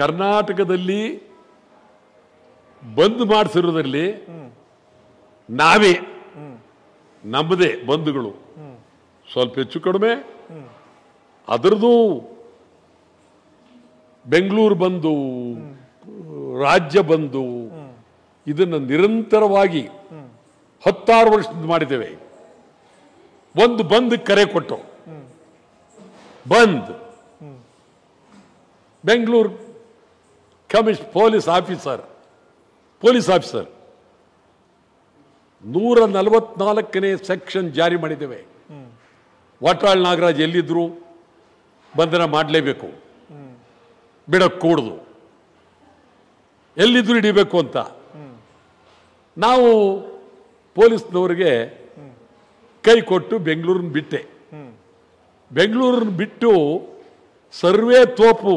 ಕರ್ನಾಟಕದಲ್ಲಿ ಬಂದ್ ಮಾಡಿಸಿರುವುದರಲ್ಲಿ ನಾವೇ ನಮ್ಮದೇ ಬಂಧುಗಳು ಸ್ವಲ್ಪ ಹೆಚ್ಚು ಕಡಿಮೆ ಅದರದು ಬೆಂಗಳೂರು ಬಂದು ರಾಜ್ಯ ಬಂದು ಇದನ್ನು ನಿರಂತರವಾಗಿ 16 ವರ್ಷದಿಂದ ಮಾಡಿದ್ದೇವೆ ಒಂದು ಬಂದ್ ಕರೆ ಕೊಟ್ಟು bandh Bengaluru commission police officer 144ನೇ ಸೆಕ್ಷನ್ ಜಾರಿ ಮಾಡಿದ್ದೇವೆ ವಾಟಾಳ್ ನಾಗರಾಜ್ ಎಲ್ಲಿದ್ರು ಬಂಧನ ಮಾಡಲೇಬೇಕು ಬಿಡಕೂಡದು ಎಲ್ಲಿದ್ರು ಹಿಡಿಬೇಕು ಅಂತ ನಾವು ಪೊಲೀಸ್ನವರಿಗೆ ಕೈ ಕೊಟ್ಟು ಬೆಂಗಳೂರನ್ನು ಬಿಟ್ಟು ಸರ್ವೇ ತೋಪು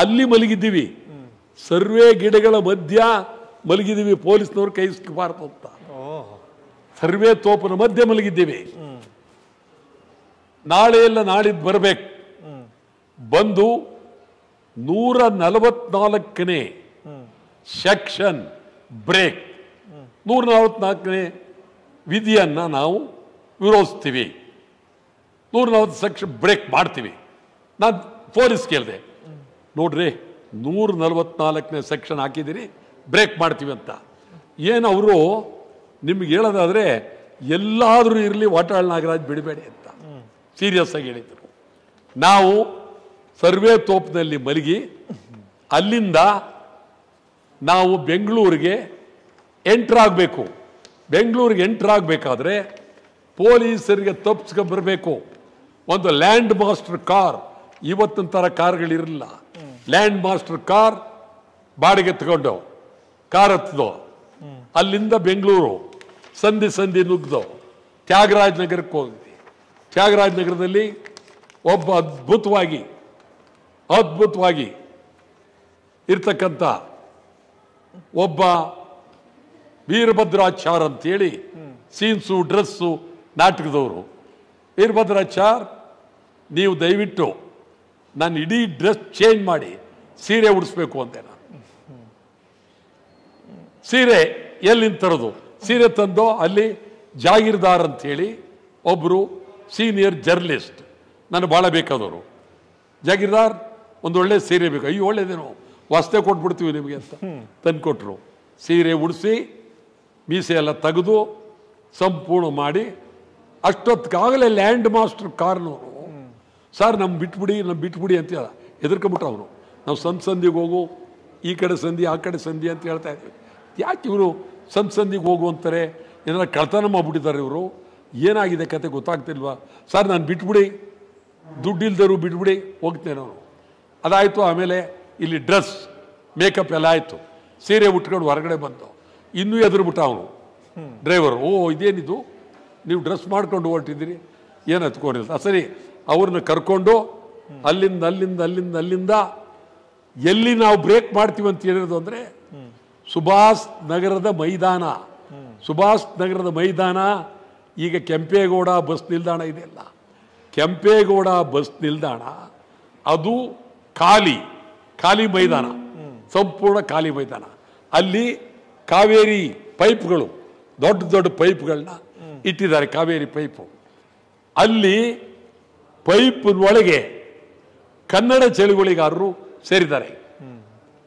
ಅಲ್ಲಿ ಮಲಗಿದ್ದೀವಿ ಸರ್ವೇ ಗಿಡಗಳ ಮಧ್ಯ ಮಲಗಿದ್ದೀವಿ ಪೊಲೀಸ್ನವ್ರು ಕೈ ಸಿಕ್ಕಬಾರ್ದು ಅಂತ ಸರ್ವೇ ತೋಪನ ಮಧ್ಯೆ ಮಲಗಿದ್ದೀವಿ ನಾಳೆ ಎಲ್ಲ ನಾಡಿದ್ದು ಬರಬೇಕು ಬಂದು 144ನೇ ಸೆಕ್ಷನ್ ಬ್ರೇಕ್ 144ನೇ ವಿಧಿಯನ್ನು ನಾವು ವಿರೋಧಿಸ್ತೀವಿ 140 ಸೆಕ್ಷನ್ ಬ್ರೇಕ್ ಮಾಡ್ತೀವಿ ನಾನು ಪೊಲೀಸ್ ಕೇಳಿದೆ ನೋಡ್ರಿ 144ನೇ ಸೆಕ್ಷನ್ ಹಾಕಿದ್ದೀರಿ ಬ್ರೇಕ್ ಮಾಡ್ತೀವಿ ಅಂತ ಏನು ಅವರು ನಿಮ್ಗೆ ಹೇಳೋದಾದರೆ ಎಲ್ಲಾದರೂ ಇರಲಿ ವಾಟಾಳ್ ನಾಗರಾಜ್ ಬಿಡಬೇಡಿ ಅಂತ ಸೀರಿಯಸ್ ಆಗಿ ಹೇಳಿದರು ನಾವು ಸರ್ವೇ ತೋಪ್ನಲ್ಲಿ ಮಲಗಿ ಅಲ್ಲಿಂದ ನಾವು ಬೆಂಗಳೂರಿಗೆ ಎಂಟ್ರಾಗಬೇಕು ಎಂಟ್ರಾಗಬೇಕಾದ್ರೆ ಪೊಲೀಸರಿಗೆ ತಪ್ಪಿಸ್ಕೊಂಬರಬೇಕು ಒಂದು ಲ್ಯಾಂಡ್ ಮಾಸ್ಟರ್ ಕಾರ್ ಇವತ್ತಿನ ಥರ ಕಾರ್ಗಳಿರಲಿಲ್ಲ ಲ್ಯಾಂಡ್ ಮಾಸ್ಟರ್ ಕಾರ್ ಬಾಡಿಗೆ ತಗೊಂಡು ಕಾರ್ ಹತ್ತಿದೋ ಅಲ್ಲಿಂದ ಬೆಂಗಳೂರು ಸಂಧಿ ನುಗ್ಗಿದೋ ತ್ಯಾಗರಾಜನಗರಕ್ಕೆ ಹೋಗಿದ್ವಿ ತ್ಯಾಗರಾಜನಗರದಲ್ಲಿ ಒಬ್ಬ ಅದ್ಭುತವಾಗಿ ಇರ್ತಕ್ಕಂಥ ಒಬ್ಬ ವೀರಭದ್ರಾಚಾರ್ ಅಂತೇಳಿ ಸೀನ್ಸು ಡ್ರೆಸ್ಸು ನಾಟಕದವರು ವೀರಭದ್ರಾಚಾರ್ ನೀವು ದಯವಿಟ್ಟು ನಾನು ಇಡೀ ಡ್ರೆಸ್ ಚೇಂಜ್ ಮಾಡಿ ಸೀರೆ ಉಡಿಸ್ಬೇಕು ಅಂತೆ ನಾನು ಸೀರೆ ಎಲ್ಲಿಂದ ತರೋದು ಸೀರೆ ತಂದು ಅಲ್ಲಿ ಜಾಗೀರ್ದಾರ್ ಅಂಥೇಳಿ ಒಬ್ಬರು ಸೀನಿಯರ್ ಜರ್ನಲಿಸ್ಟ್ ನಾನು ಭಾಳ ಬೇಕಾದವರು ಜಾಗೀರ್ದಾರ್ ಒಂದು ಒಳ್ಳೆ ಸೀರೆ ಬೇಕು ಅಯ್ಯೋ ಒಳ್ಳೇದೇನೋ ವಸ್ತೆ ಕೊಟ್ಬಿಡ್ತೀವಿ ನಿಮಗೆ ಅಂತ ತಂದುಕೊಟ್ರು ಸೀರೆ ಉಡಿಸಿ ಮೀಸೆ ಎಲ್ಲ ತೆಗೆದು ಸಂಪೂರ್ಣ ಮಾಡಿ ಅಷ್ಟೊತ್ತಿಗಾಗಲೇ ಲ್ಯಾಂಡ್ ಮಾಸ್ಟರ್ ಕಾರ್ನವರು ಸರ್ ನಮ್ಮ ಬಿಟ್ಬಿಡಿ ಅಂತ ಹೇಳ ಹೆದರ್ಕೊಂಬಿಟ್ರು ಅವರು ನಾವು ಸಂಧಿಗೆ ಹೋಗು ಈ ಕಡೆ ಸಂಧಿ ಆ ಕಡೆ ಸಂಧಿ ಅಂತ ಹೇಳ್ತಾ ಇದ್ವಿ ಯಾಕೆ ಇವರು ಸಂಧಿಗೆ ಹೋಗು ಅಂತಾರೆ ಏನಾರ ಕಳ್ತನ ಮಾಡ್ಬಿಟ್ಟಿದ್ದಾರೆ ಇವರು ಏನಾಗಿದೆ ಕತೆ ಗೊತ್ತಾಗ್ತಿಲ್ವಾ ಸರ್ ನಾನು ಬಿಟ್ಬಿಡಿ ದುಡ್ಡಿಲ್ದರು ಬಿಟ್ಬಿಡಿ ಹೋಗ್ತೇನೆ ನಾನು ಅದಾಯಿತು ಆಮೇಲೆ ಇಲ್ಲಿ ಡ್ರೆಸ್ ಮೇಕಪ್ ಎಲ್ಲ ಆಯಿತು ಸೀರೆ ಉಟ್ಕೊಂಡು ಹೊರಗಡೆ ಬಂದು ಇನ್ನೂ ಎದುರುಬಿಟ್ಟ ಅವನು ಡ್ರೈವರು ಓ ಇದೇನಿದು ನೀವು ಡ್ರೆಸ್ ಮಾಡ್ಕೊಂಡು ಹೊರಟಿದ್ದೀರಿ ಏನು ಹತ್ಕೊಂಡಿಲ್ಲ ಸರಿ ಅವ್ರನ್ನ ಕರ್ಕೊಂಡು ಅಲ್ಲಿಂದ ಎಲ್ಲಿ ನಾವು ಬ್ರೇಕ್ ಮಾಡ್ತೀವಿ ಅಂತ ಹೇಳಿರೋದು ಅಂದರೆ ಸುಭಾಷ್ ನಗರದ ಮೈದಾನ ಈಗ ಕೆಂಪೇಗೌಡ ಬಸ್ ನಿಲ್ದಾಣ ಇದೆಯಲ್ಲ ಕೆಂಪೇಗೌಡ ಬಸ್ ನಿಲ್ದಾಣ ಅದು ಖಾಲಿ ಮೈದಾನ ಸಂಪೂರ್ಣ ಖಾಲಿ ಮೈದಾನ ಅಲ್ಲಿ ಕಾವೇರಿ ಪೈಪ್ಗಳು ದೊಡ್ಡ ಪೈಪ್ಗಳನ್ನ ಇಟ್ಟಿದ್ದಾರೆ ಕಾವೇರಿ ಪೈಪು ಅಲ್ಲಿ ಪೈಪ್ನೊಳಗೆ ಕನ್ನಡ ಚಳುವಳಿಗಾರರು ಸೇರಿದ್ದಾರೆ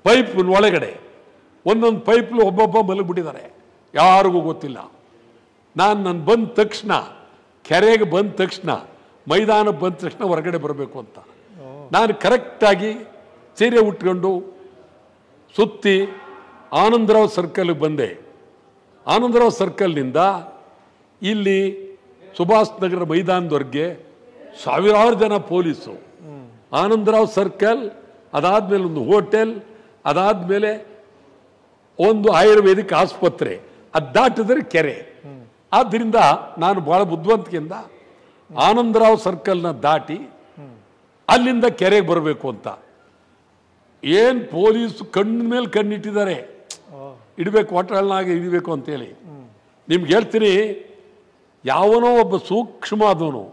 ಪೈಪ್ನೊಳಗಡೆ ಒಂದೊಂದು ಪೈಪ್ಲು ಒಬ್ಬೊಬ್ಬ ಮಲಗಿಬಿಟ್ಟಿದ್ದಾರೆ ಯಾರಿಗೂ ಗೊತ್ತಿಲ್ಲ ನಾನು ಕೆರೆಗೆ ಬಂದ ತಕ್ಷಣ ಮೈದಾನಕ್ಕೆ ಬಂದ ತಕ್ಷಣ ಹೊರಗಡೆ ಬರಬೇಕು ಅಂತ ನಾನು ಕರೆಕ್ಟಾಗಿ ಸೀರೆ ಉಟ್ಕೊಂಡು ಸುತ್ತಿ ಆನಂದರಾವ್ ಸರ್ಕಲ್ಗೆ ಬಂದೆ ಆನಂದರಾವ್ ಸರ್ಕಲ್ನಿಂದ ಇಲ್ಲಿ ಸುಭಾಷ್ ನಗರ ಮೈದಾನದವರೆಗೆ ಸಾವಿರಾರು ಜನ ಪೊಲೀಸು ಆನಂದರಾವ್ ಸರ್ಕಲ್ ಅದಾದಮೇಲೆ ಒಂದು ಹೋಟೆಲ್ ಅದಾದಮೇಲೆ ಒಂದು ಆಯುರ್ವೇದಿಕ್ ಆಸ್ಪತ್ರೆ ಅದು ದಾಟಿದ್ರೆ ಕೆರೆ ಆದ್ದರಿಂದ ನಾನು ಭಾಳ ಬುದ್ಧಿವಂತಿಕೆಯಿಂದ ಆನಂದರಾವ್ ಸರ್ಕಲ್ನ ದಾಟಿ ಅಲ್ಲಿಂದ ಕೆರೆಗೆ ಬರಬೇಕು ಅಂತ ಏನು ಪೊಲೀಸ್ ಕಣ್ಣ ಮೇಲೆ ಕಣ್ಣಿಟ್ಟಿದ್ದಾರೆ ಇಡಬೇಕು ವಾಟಾಳನಾಗಿ ಇಡಬೇಕು ಅಂತೇಳಿ ನಿಮ್ಗೆ ಹೇಳ್ತೀನಿ ಯಾವನೋ ಒಬ್ಬ ಸೂಕ್ಷ್ಮ ಆದವನು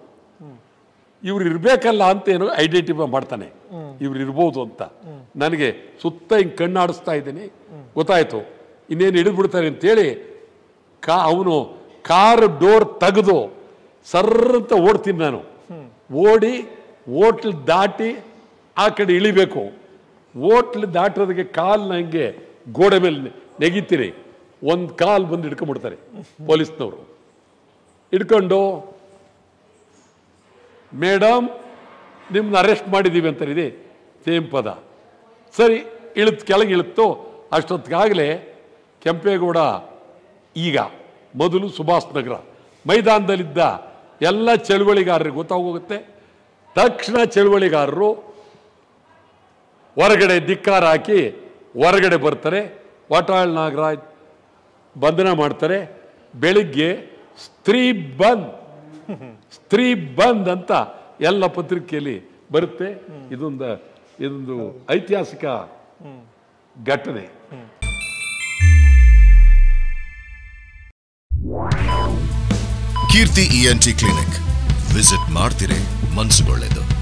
ಇವ್ರು ಇರಬೇಕಲ್ಲ ಅಂತ ಏನೋ ಐಡೆಂಟಿಫೈ ಮಾಡ್ತಾನೆ ಇವ್ರು ಇರ್ಬೋದು ಅಂತ ನನಗೆ ಸುತ್ತ ಹಿಂಗೆ ಕಣ್ಣಾಡಿಸ್ತಾ ಇದ್ದೀನಿ, ಗೊತ್ತಾಯಿತು ಇನ್ನೇನು ಹಿಡಿದ್ಬಿಡ್ತಾರೆ ಅಂತೇಳಿ ಅವನು ಕಾರ್ ಡೋರ್ ತೆಗೆದು ಸರ್ರಂತ ಓಡ್ತೀನಿ ನಾನು. ಓಡಿ ಹೋಟ್ಲ್ ದಾಟಿ ಆ ಕಡೆ ಇಳಿಬೇಕು. ಹೋಟ್ಲ್ ದಾಟೋದಕ್ಕೆ ಕಾಲು ನನಗೆ ಗೋಡೆ ಮೇಲೆ ನೆಗಿತೀರಿ, ಒಂದು ಕಾಲು ಬಂದು ಹಿಡ್ಕೊಂಡ್ಬಿಡ್ತಾರೆ ಪೊಲೀಸ್ನವರು. ಹಿಡ್ಕೊಂಡು ಮೇಡಮ್ ನಿಮ್ಮನ್ನ ಅರೆಸ್ಟ್ ಮಾಡಿದ್ದೀವಿ ಅಂತಾರೆ, ಇದೆ ಸೇಮ್ ಪದ. ಸರಿ ಇಳಿತು, ಕೆಳಗೆ ಇಳಿತು. ಅಷ್ಟೊತ್ತಿಗಾಗಲೇ ಕೆಂಪೇಗೌಡ ಈಗ ಮೊದಲು ಸುಭಾಷ್ ನಗರ ಮೈದಾನದಲ್ಲಿದ್ದ ಎಲ್ಲ ಚಳುವಳಿಗಾರರಿಗೆ ಗೊತ್ತಾಗೋಗುತ್ತೆ. ತಕ್ಷಣ ಚಳುವಳಿಗಾರರು ಹೊರಗಡೆ ಧಿಕ್ಕಾರ ಹಾಕಿ ಹೊರಗಡೆ ಬರ್ತಾರೆ. ವಾಟಾಳ್ ನಾಗರಾಜ್ ಬಂಧನ ಮಾಡ್ತಾರೆ. ಬೆಳಿಗ್ಗೆ ಸ್ತ್ರೀ ಬಂದ್ ಸ್ತ್ರೀ ಬಂದ್ ಅಂತ ಎಲ್ಲ ಪತ್ರಿಕೆಯಲ್ಲಿ ಬರುತ್ತೆ. ಇದೊಂದು ಐತಿಹಾಸಿಕ ಘಟನೆ. ಕೀರ್ತಿ ENT ಕ್ಲಿನಿಕ್ ವಿಸಿಟ್ ಮಾಡ್ತೀರಿ ಮನಸ್ಸುಗೊಳ್ಳೆದು.